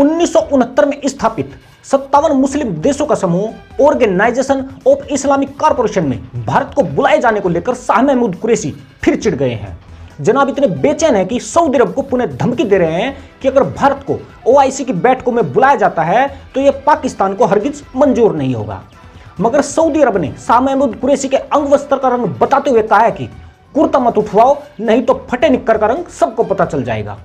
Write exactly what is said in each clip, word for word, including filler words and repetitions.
उन्नीस सौ उनहत्तर में स्थापित सत्तावन मुस्लिम देशों का समूह ऑर्गेनाइजेशन ऑफ इस्लामिक कॉरपोरेशन में भारत को बुलाए जाने को लेकर शाह महमूद कुरैशी फिर चिढ़ गए हैं। जनाब इतने बेचैन हैं कि सऊदी अरब को पुनः धमकी दे रहे हैं कि अगर भारत को ओआईसी की बैठकों में बुलाया जाता है तो यह पाकिस्तान को हरगिज मंजूर नहीं होगा। मगर सऊदी अरब ने शाह महमूद कुरैशी के अंग वस्त्र का रंग बताते हुए कहा है कि कुर्ता मत उठवाओ, नहीं तो फटे निक्कर का रंग सबको पता चल जाएगा।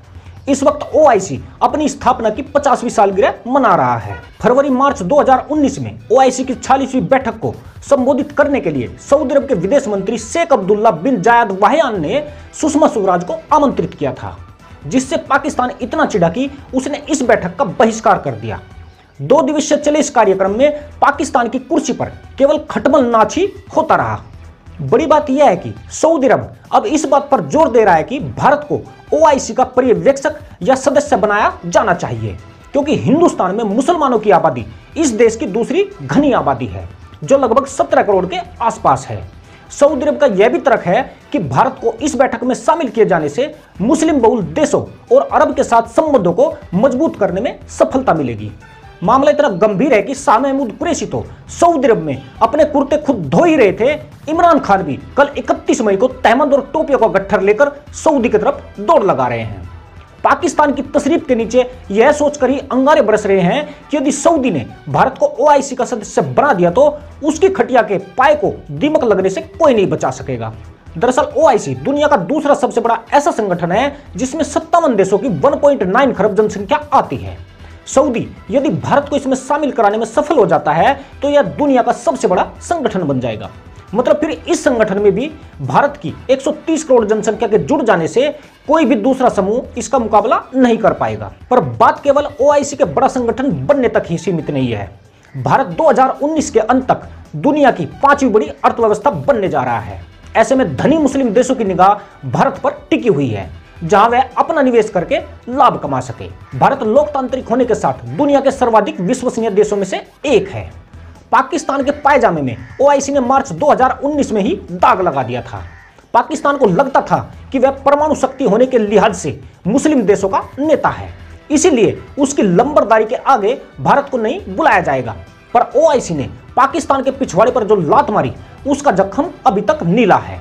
इस वक्त ओआईसी अपनी स्थापना की पचासवीं सालगिरह मना रहा है। फरवरी मार्च दो हज़ार उन्नीस में ओआईसी की छियालीसवीं बैठक को संबोधित करने के लिए सऊदी अरब के विदेश मंत्री शेख अब्दुल्ला बिन जायद वहयान ने सुषमा स्वराज को आमंत्रित किया था, जिससे पाकिस्तान इतना चिढ़ा कि उसने इस बैठक का बहिष्कार कर दिया। दो दिवसीय चले इस कार्यक्रम में पाकिस्तान की कुर्सी पर केवल खटमल नाच ही होता रहा। बड़ी बात यह है कि सऊदी अरब अब इस बात पर जोर दे रहा है कि भारत को ओआईसी का पर्यवेक्षक या सदस्य बनाया जाना चाहिए, क्योंकि हिंदुस्तान में मुसलमानों की आबादी इस देश की दूसरी घनी आबादी है, जो लगभग सत्रह करोड़ के आसपास है। सऊदी अरब का यह भी तर्क है कि भारत को इस बैठक में शामिल किए जाने से मुस्लिम बहुल देशों और अरब के साथ संबंधों को मजबूत करने में सफलता मिलेगी। मामला इतना गंभीर है कि शाह महमूद कुरैशी तो सऊदी अरब में अपने कुर्ते खुद धो ही रहे थे। इमरान खान भी कल इकतीस मई को तहमद और टोपियों का गट्ठर लेकर सऊदी की तरफ दौड़ लगा रहे हैं। पाकिस्तान की तशरीफ के नीचे यह सोचकर ही अंगारे बरस रहे हैं कि यदि सऊदी ने भारत को ओआईसी का सदस्य बना दिया तो उसकी खटिया के पाए को दीमक लगने से कोई नहीं बचा सकेगा। दरअसल ओआईसी दुनिया का दूसरा सबसे बड़ा ऐसा संगठन है जिसमें सत्तावन देशों की वन पॉइंट नाइन खरब जनसंख्या आती है। सऊदी यदि भारत को इसमें शामिल कराने में सफल हो जाता है तो यह दुनिया का सबसे बड़ा संगठन बन जाएगा। मतलब फिर इस संगठन में भी भारत की एक सौ तीस करोड़ जनसंख्या के जुड़ जाने से कोई भी दूसरा समूह इसका मुकाबला नहीं कर पाएगा। पर बात केवल ओआईसी के बड़ा संगठन बनने तक ही सीमित नहीं है। भारत दो हज़ार उन्नीस के अंत तक दुनिया की पांचवीं बड़ी अर्थव्यवस्था बनने जा रहा है। ऐसे में धनी मुस्लिम देशों की निगाह भारत पर टिकी हुई है, जहां वह अपना निवेश करके लाभ कमा सके। भारत लोकतांत्रिक होने के साथ दुनिया के सर्वाधिक विश्वसनीय देशों में से एक है। पाकिस्तान के पायजामे में ओआईसी ने मार्च दो हज़ार उन्नीस में ही दाग लगा दिया था। पाकिस्तान को लगता था कि वह परमाणु शक्ति होने के लिहाज से मुस्लिम देशों का नेता है, इसीलिए उसकी लंबरदारी के आगे भारत को नहीं बुलाया जाएगा। पर ओआईसी ने पाकिस्तान के पिछवाड़े पर जो लात मारी उसका जख्म अभी तक नीला है।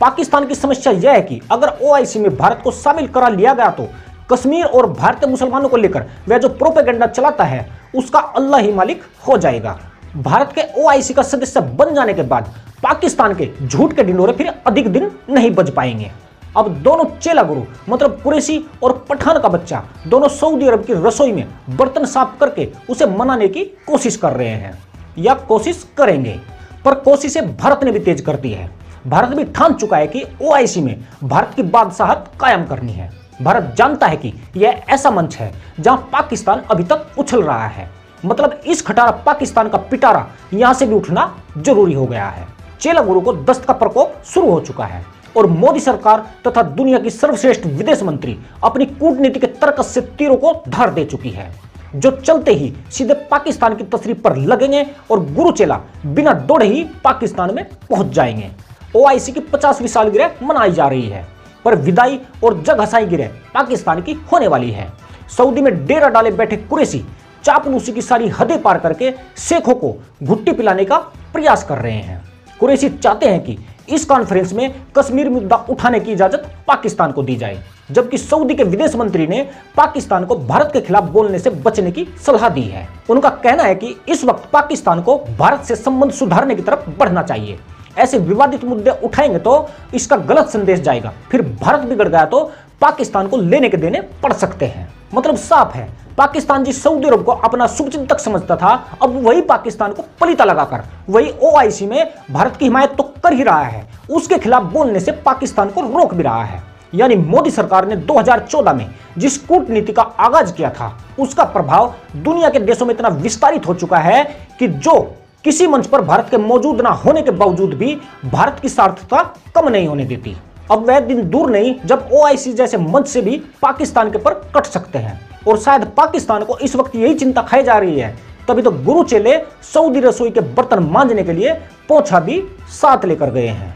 पाकिस्तान की समस्या यह है कि अगर ओआईसी में भारत को शामिल करा लिया गया तो कश्मीर और भारतीय मुसलमानों को लेकर वह जो प्रोपेगेंडा चलाता है उसका अल्लाह ही मालिक हो जाएगा। भारत के ओआईसी का सदस्य बन जाने के बाद पाकिस्तान के झूठ के ढिंढोरे फिर अधिक दिन नहीं बच पाएंगे। अब दोनों चेला गुरु मतलब कुरैशी और पठान का बच्चा दोनों सऊदी अरब की रसोई में बर्तन साफ करके उसे मनाने की कोशिश कर रहे हैं या कोशिश करेंगे। पर कोशिशें भारत ने भी तेज कर दी है। भारत भी ठान चुका है कि ओआईसी में भारत की बादशाहत कायम करनी है। भारत जानता है कि यह ऐसा मंच है जहां पाकिस्तान अभी तक उछल रहा है। मतलब इस खटारा पाकिस्तान का पिटारा यहां से भी उठना जरूरी हो गया है। चेला गुरु को दस्त का प्रकोप शुरू हो चुका है और मोदी सरकार तथा दुनिया की सर्वश्रेष्ठ विदेश मंत्री अपनी कूटनीति के तर्कस से तीरों को धार दे चुकी है, जो चलते ही सीधे पाकिस्तान की तशरीफ पर लगेंगे और गुरु चेला बिना दौड़े ही पाकिस्तान में पहुंच जाएंगे। ओआईसी की पचासवीं सालगिरह मनाई जा रही है, पर विदाई और जग हसाई गिरह पाकिस्तान की होने वाली है। सऊदी में डेरा डाले बैठे कुरैशी चापलूसी की सारी हदें पार करके शेखों को घुट्टी पिलाने का प्रयास कर रहे हैं। कुरैशी चाहते हैं कि इस कॉन्फ्रेंस में कश्मीर मुद्दा उठाने की इजाजत पाकिस्तान को दी जाए, जबकि सऊदी के विदेश मंत्री ने पाकिस्तान को भारत के खिलाफ बोलने से बचने की सलाह दी है। उनका कहना है कि इस वक्त पाकिस्तान को भारत से संबंध सुधारने की तरफ बढ़ना चाहिए। ऐसे विवादित मुद्दे उठाएंगे तो इसका गलत संदेश जाएगा, फिर भारत बिगड़ गया तो पाकिस्तान को लेने के देने पड़ सकते हैं। मतलब साफ है, पाकिस्तान जिस सऊदी अरब को अपना शुभचिंतक समझता था, अब वही पाकिस्तान को पलीता लगाकर वही ओआईसी में भारत की हिमायत तो कर ही रहा है, उसके खिलाफ बोलने से पाकिस्तान को रोक भी रहा है। यानी मोदी सरकार ने दो हज़ार चौदह में जिस कूटनीति का आगाज किया था उसका प्रभाव दुनिया के देशों में इतना विस्तारित हो चुका है कि जो किसी मंच पर भारत के मौजूद ना होने के बावजूद भी भारत की सार्थकता कम नहीं होने देती। अब वह दिन दूर नहीं जब ओआईसी जैसे मंच से भी पाकिस्तान के पर कट सकते हैं, और शायद पाकिस्तान को इस वक्त यही चिंता खाई जा रही है। तभी तो गुरु चेले सऊदी रसोई के बर्तन मांजने के लिए पोछा भी साथ लेकर गए हैं।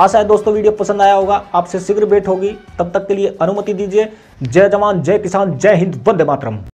आशा है दोस्तों वीडियो पसंद आया होगा। आपसे शीघ्र भेंट होगी, तब तक के लिए अनुमति दीजिए। जय जवान, जय किसान, जय हिंद, वंदे मातरम।